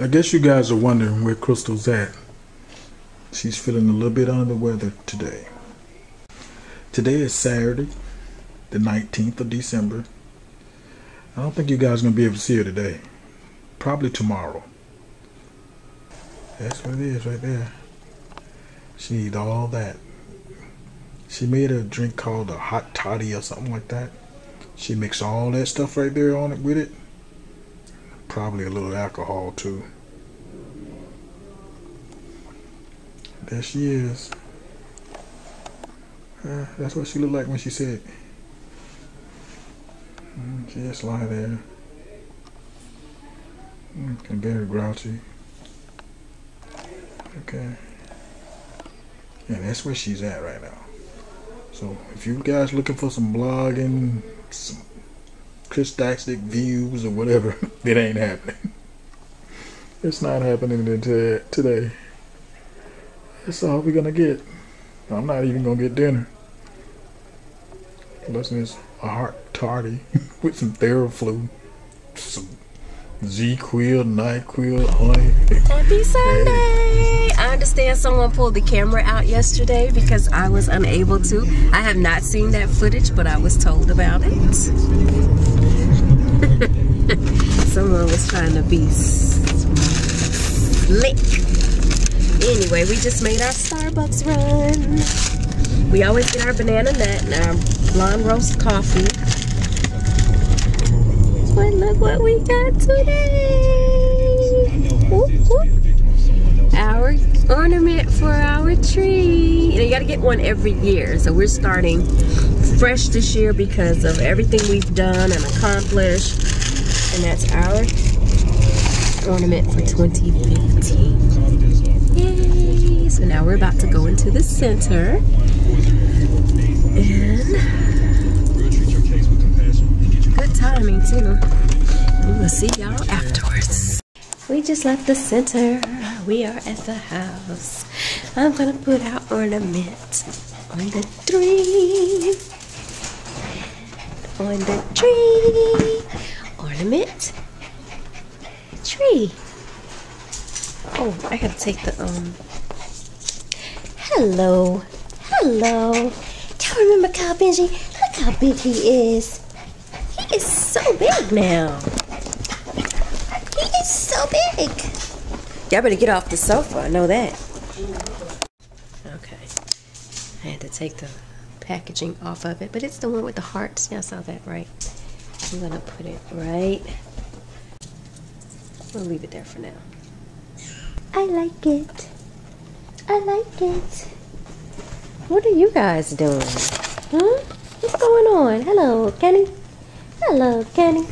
I guess you guys are wondering where Crystal's at. She's feeling a little bit under the weather today. Today is Saturday, the 19th of December. I don't think you guys are going to be able to see her today. Probably tomorrow. That's what it is right there. She needs all that. She made a drink called a hot toddy or something like that. She mixed all that stuff right there on it with it. Probably a little alcohol too. There she is. That's what she looked like when she said. She just lie there. And very grouchy. Okay. And that's where she's at right now. So if you guys looking for some blogging, some Christastic views or whatever, it ain't happening. It's not happening today. That's all we're gonna get. I'm not even gonna get dinner. Unless it's a hot toddy with some Theraflu, some Z-Quil, NyQuil, honey. Happy Sunday! Hey. I understand someone pulled the camera out yesterday because I was unable to. I have not seen that footage, but I was told about it. Someone was trying to be slick. Anyway, we just made our Starbucks run. We always get our banana nut and our blonde roast coffee. But look what we got today. Whoop, whoop. Our ornament for our tree. You gotta get one every year. So we're starting fresh this year because of everything we've done and accomplished. And that's our ornament for 2015. Yay! So now we're about to go into the center and good timing too. We will see y'all afterwards. We just left the center. We are at the house. I'm gonna put our ornament on the tree. On the tree. Ornament. Tree. Oh, I gotta take the, hello, hello, y'all remember Kyle Benji? Look how big he is. He is so big now. He is so big. Y'all better get off the sofa, I know that. Okay, I had to take the packaging off of it, but it's the one with the hearts, y'all saw that, right? I'm gonna put it right, we'll leave it there for now. I like it. I like it. What are you guys doing? Huh? What's going on? Hello, Kenny. Hello, Kenny.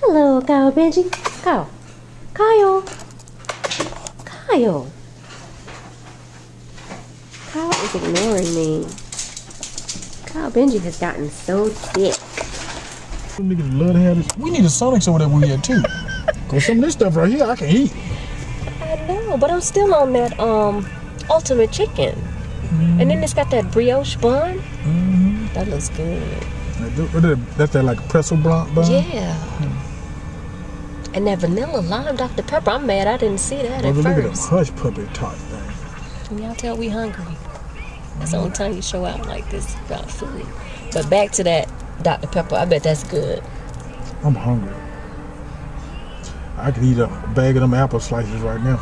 Hello, Kyle Benji. Kyle. Kyle. Kyle. Kyle is ignoring me. Kyle Benji has gotten so thick. Niggas love to have this. We need a Sonic over there we had too. Cause some of this stuff right here I can eat. No, but I'm still on that ultimate chicken. Mm-hmm. And then it's got that brioche bun. Mm-hmm. That looks good. That's that like pretzel bun? Yeah. Mm-hmm. And that vanilla lime Dr. Pepper. I'm mad I didn't see that at first. Look at the hush puppy tart thing. Y'all tell we hungry. That's the only time you show out like this about food. But back to that Dr. Pepper. I bet that's good. I'm hungry. I could eat a bag of them apple slices right now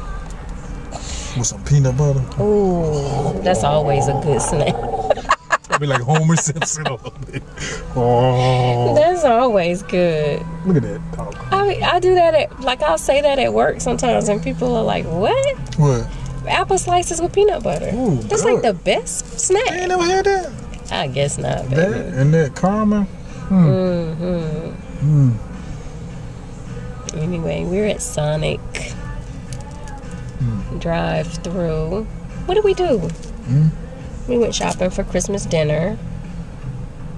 with some peanut butter. Ooh, that's always a good snack. That'd be like Homer Simpson. Oh, that's always good. Look at that dog. I do that at, like, I'll say that at work sometimes, and people are like, "What? What? Apple slices with peanut butter? Ooh, that's good. Like the best snack." I ain't never had that. I guess not. Baby. That and that caramel. Mm. Mm-hmm. Mm. Anyway, we're at Sonic drive-thru. What did we do? We went shopping for Christmas dinner.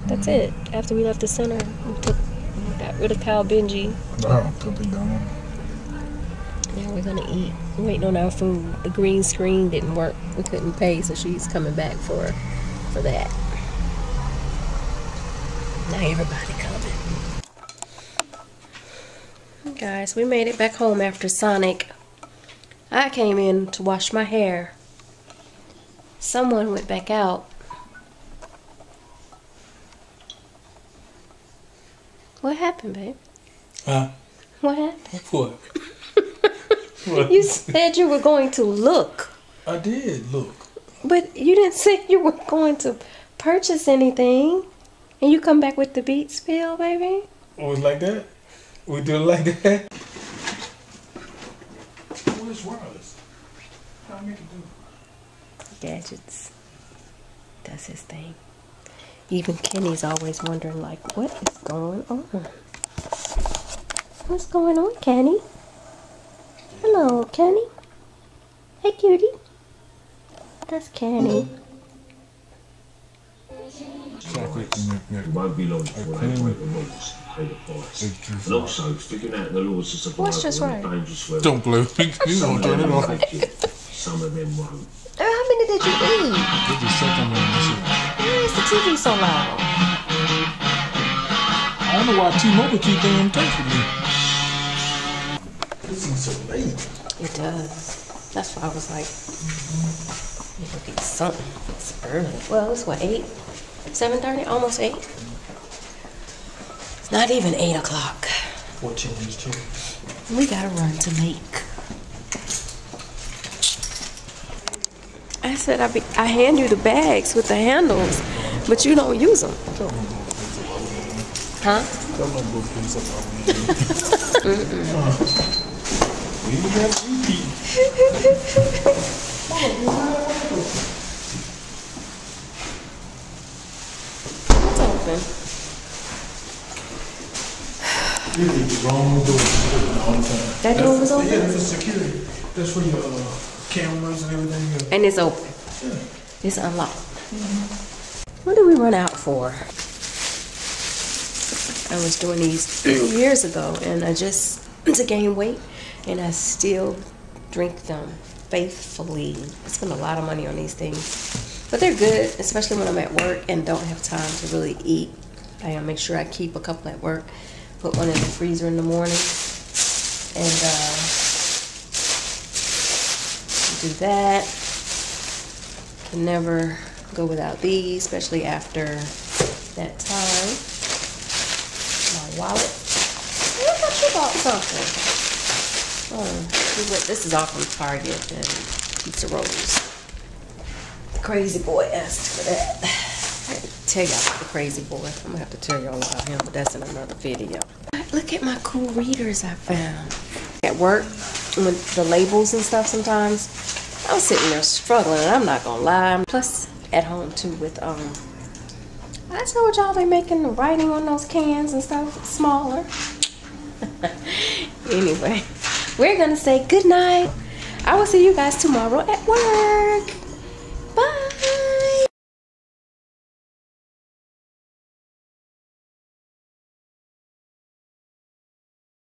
That's it. After we left the center, we got rid of Kyle Benji. Now we're gonna eat. We're waiting on our food. The green screen didn't work. We couldn't pay, so she's coming back for that. Now everybody coming. Guys, we made it back home after Sonic. I came in to wash my hair. Someone went back out. What happened, babe? Huh? What happened? What? What? You said you were going to look. I did look. But you didn't say you were going to purchase anything. And you come back with the Beats Pill, baby? Always like that? We do it like that? What is wireless? How am I to do? Gadgets. That's his thing. Even Kenny's always wondering, like, what is going on? What's going on, Kenny? Hello, Kenny. Hey, cutie. That's Kenny. And also figuring out the laws of survival. What's just right? Don't blow. You know, turn it off. Some of them won't. Oh, how many did you eat? I did the second one. Why is the TV so loud? I don't know why T-Mobile keep doing things for me. It seems so late. It does. That's why I was like, you look at something. It's early. Well, it's what, 8? 7:30? Almost 8? It's not even 8 o'clock. 14 minutes to. We gotta run to Lake. I said I hand you the bags with the handles, but you don't use them. Huh? It's open. That door was open? Yeah, for security. That's where your cameras and everything. And it's open. Yeah. It's unlocked. Mm-hmm. What did we run out for? I was doing these years ago, and I just to gain weight, and I still drink them faithfully. I spend a lot of money on these things, but they're good, especially when I'm at work and don't have time to really eat. I make sure I keep a couple at work, put one in the freezer in the morning, and do that. Can never go without these, especially after that time. My wallet. I thought you bought something. Oh, this is all from Target and pizza rolls. The crazy boy asked for that. I had to tell y'all about the crazy boy. I'm gonna have to tell y'all about him, but that's in another video. Look at my cool readers I found. At work, with the labels and stuff sometimes, I'm sitting there struggling, and I'm not gonna lie. Plus, at home too with, I told y'all they making the writing on those cans and stuff smaller. Anyway, we're gonna say good night. I will see you guys tomorrow at work.